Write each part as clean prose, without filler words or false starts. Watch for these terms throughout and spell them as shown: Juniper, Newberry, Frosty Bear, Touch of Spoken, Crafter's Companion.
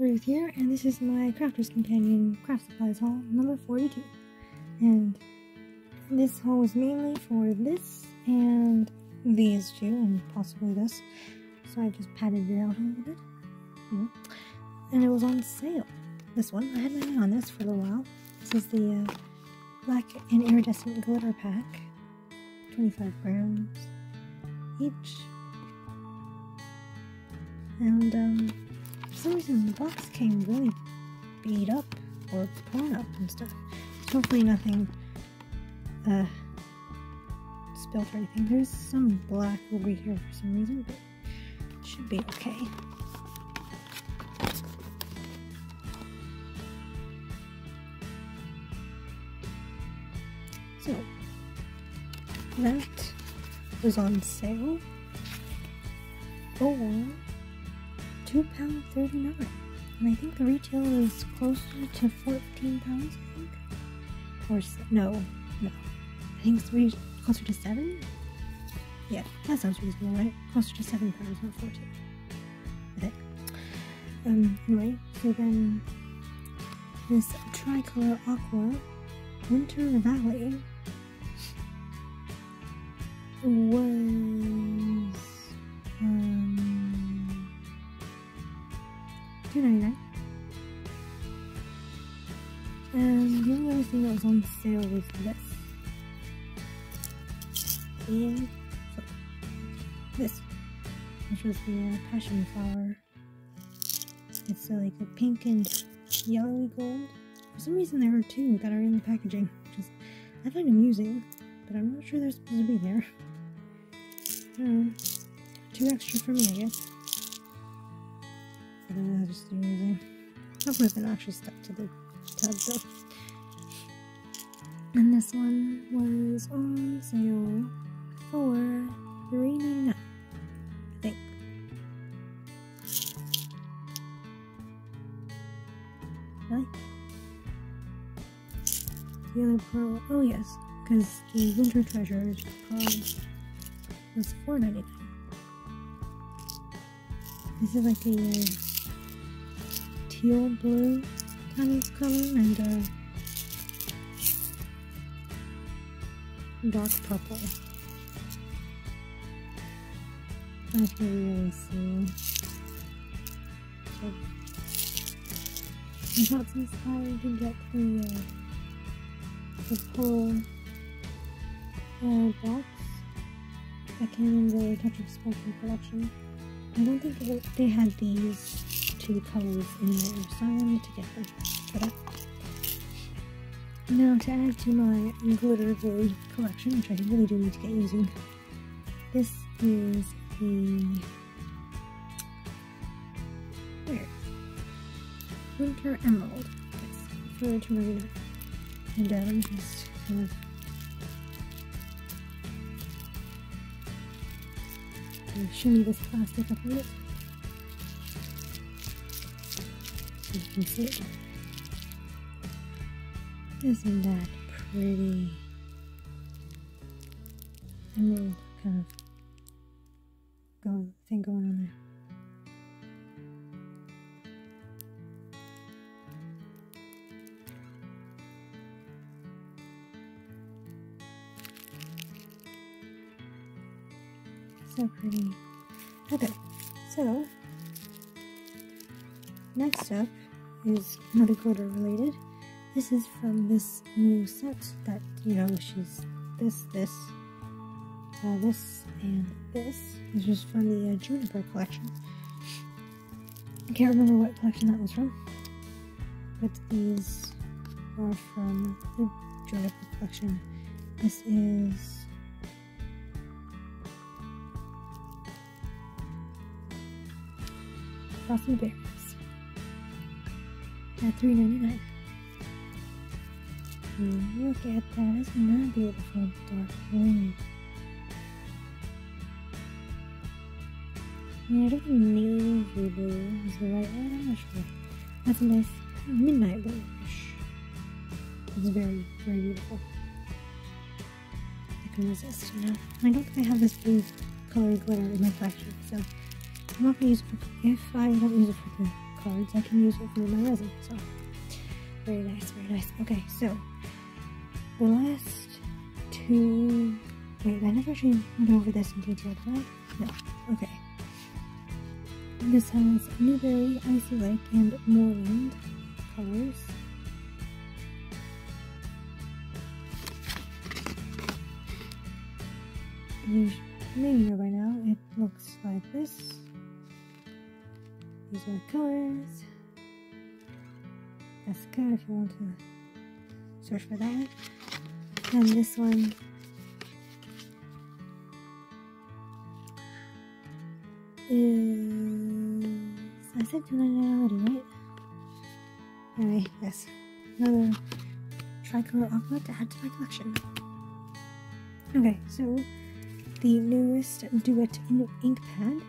Ruth here, and this is my Crafter's Companion craft supplies haul number 42. And this haul was mainly for this and these two, and possibly this. So I just padded it out a little bit. And it was on sale. This one, I had my eye on this for a little while. This is the black and iridescent glitter pack, 25 grams each. And for some reason the box came really beat up or torn up and stuff. So hopefully nothing spilled or anything. There's some black over here for some reason, but it should be okay. So that was on sale for £2.39, and I think the retail is closer to £14, I think, or no, I think it's really closer to 7. Yeah, that sounds reasonable, right? Closer to £7, not 14. I think. Anyway, so then this tricolor aqua Winter Valley was $2.99. And the only other thing that was on sale was this. And this, which was the passion flower. It's like a pink and yellowy gold. For some reason there are two that are in the packaging, which is, I find amusing, but I'm not sure they're supposed to be there. Two extra for me, I guess. I don't know, that's just amusing. Hopefully it's not actually stuck to the tub though. And this one was on sale for $3.99, I think. Really? The other pearl, oh yes, because the Winter Treasures pearl was $4.99. This is like a teal blue kind of color and a dark purple. I can really see. So, I'm not so inspired to get the whole box that came in the Touch of Spoken collection. I don't think they had these two colors in there, so I wanted to get them. Now to add to my glitter glue collection, which I really do need to get using, this is the Winter Emerald. It's for $2.99. And I'm just kind of shimmy this plastic up a bit so you can see it. Isn't that pretty? Emerald kind of thing going on there. So pretty. Okay, so next up is another glitter related. This is from this new set that, you know, she's this, and this. This is from the Juniper collection. I can't remember what collection that was from, but these are from the Juniper collection. This is Frosty Bear at $3.99. Look at that, isn't that beautiful? Dark blue. I mean, I don't think navy blue is the right one, I'm not sure. That's a nice midnight blue. It's very, very beautiful. I can resist, you know. I don't think I have this blue colored glitter in my collection, so I'm not going to use it for, if I don't use it for the cards, I can use it for my resin. So very nice, very nice. Okay, so the last two, wait, I never actually went over this in detail, did I? No. Okay. This has Newberry, Icy Lake, and Moorland colors. You may know by now, it looks like this. These are the colors. That's good if you want to search for that. And this one. I said $2.99 already, right? Anyway, yes. Another tricolor aqua to add to my collection. Okay, so the newest Duet ink pad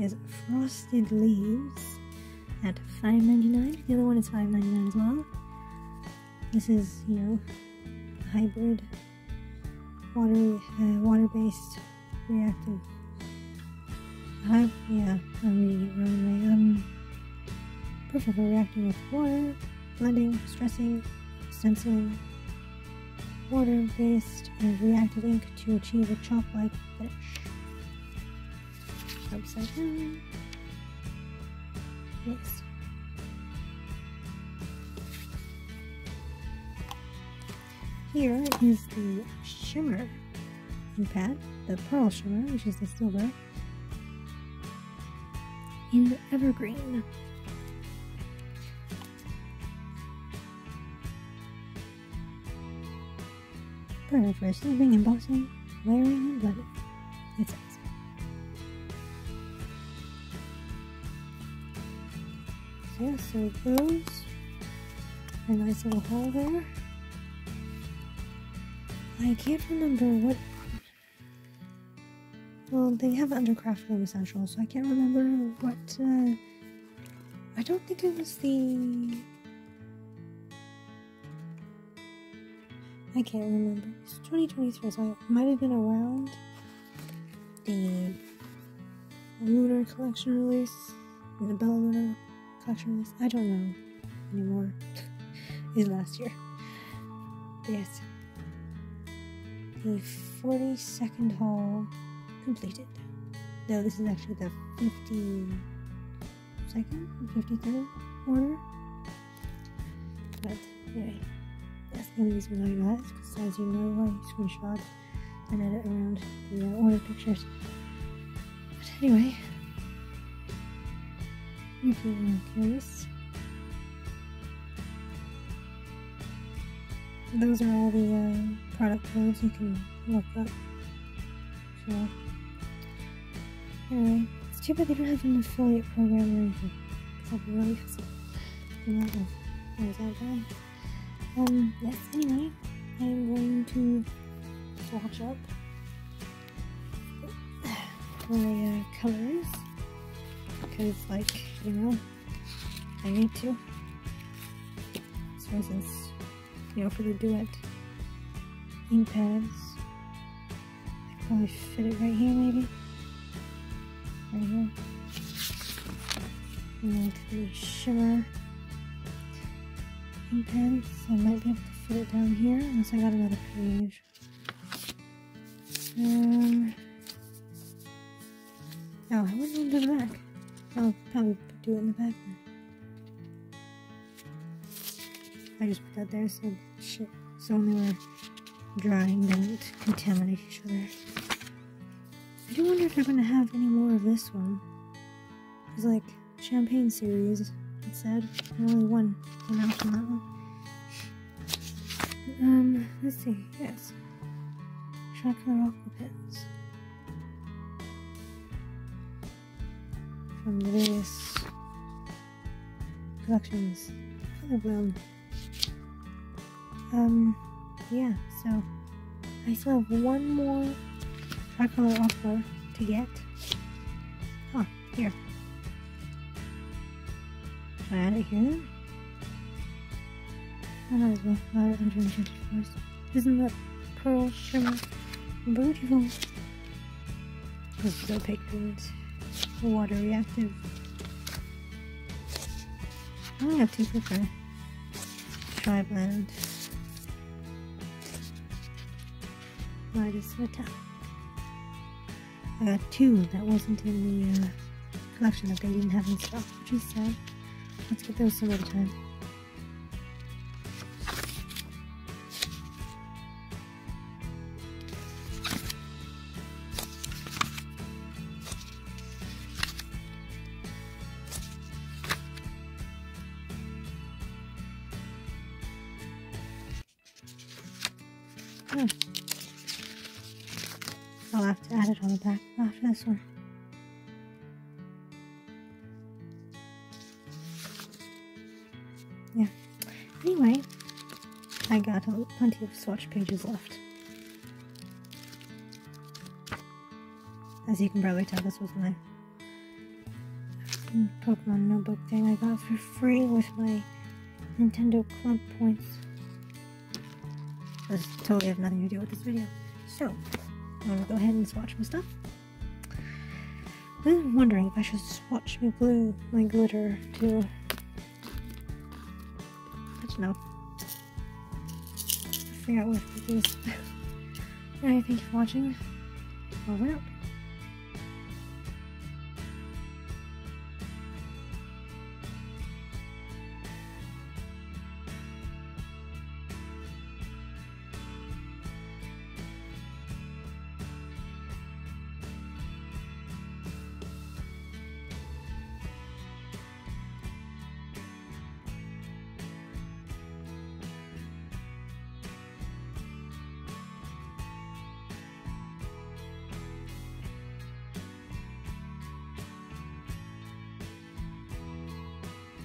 is Frosted Leaves at $5.99. The other one is $5.99 as well. This is, you know, a hybrid water-based reactive. Yeah, I'm reading it wrong way. Perfect for reacting with water, blending, stressing, stenciling, water-based and reactive ink to achieve a chalk-like finish. Upside down. Yes. Here is the shimmer ink pad, the pearl shimmer, which is the silver, in Evergreen. Perfect for sleeving, embossing, layering, and blending, it says. So yeah, so those are a nice little haul there. I can't remember what, well, they have Undercraft Room Essentials, so I can't remember what, I don't think it was the, I can't remember, it's 2023, so it might have been around the Lunar Collection release, the Bella Lunar Collection release, I don't know anymore, it was last year, but yes, the 42nd haul completed. No, this is actually the 53rd order. But anyway, that's the only reason why I got it, because as you know, I screenshot and edit around the order pictures. But anyway, if you are curious, those are all the product codes you can look up. Sure. Anyway, it's too bad they don't have an affiliate program or anything, because I'd be really hassle. Yes, anyway, I'm going to swatch up my colors, because, like, you know, I need to. For instance, you know, for the Duet ink pads, I could probably fit it right here, maybe. Right here. And the shimmer ink pens. I might be able to fit it down here unless I got another page. Oh, I wouldn't go to the back. I'll probably do it in the back then. I just put that there so shit. So when they were drying, they wouldn't contaminate each other. I do wonder if they're going to have any more of this one. It's like Champagne series, it said. And only one came out from that one. Let's see, yes. Tricolor aqua pens. From the various collections. Colorblind. Yeah, so I still have one more tricolor offer to get. Huh, here. Should I add it here? I might as well add it under enchanted first. Isn't that pearl shimmer beautiful? This is opaque, water reactive. I only have two so far. Dry blend. Why does it attack? I got two that wasn't in the collection that they didn't have in stock, which is sad. Let's get those some other time. I'll have to add it on the back after this one. Yeah. Anyway, I got plenty of swatch pages left. As you can probably tell, this was my Pokemon notebook thing I got for free with my Nintendo Club points. This totally have nothing to do with this video. So, I'm gonna go ahead and swatch my stuff. I've been wondering if I should swatch my blue, my glitter too. I don't know. I forgot what it is. Alright, thank you for watching. Over and out.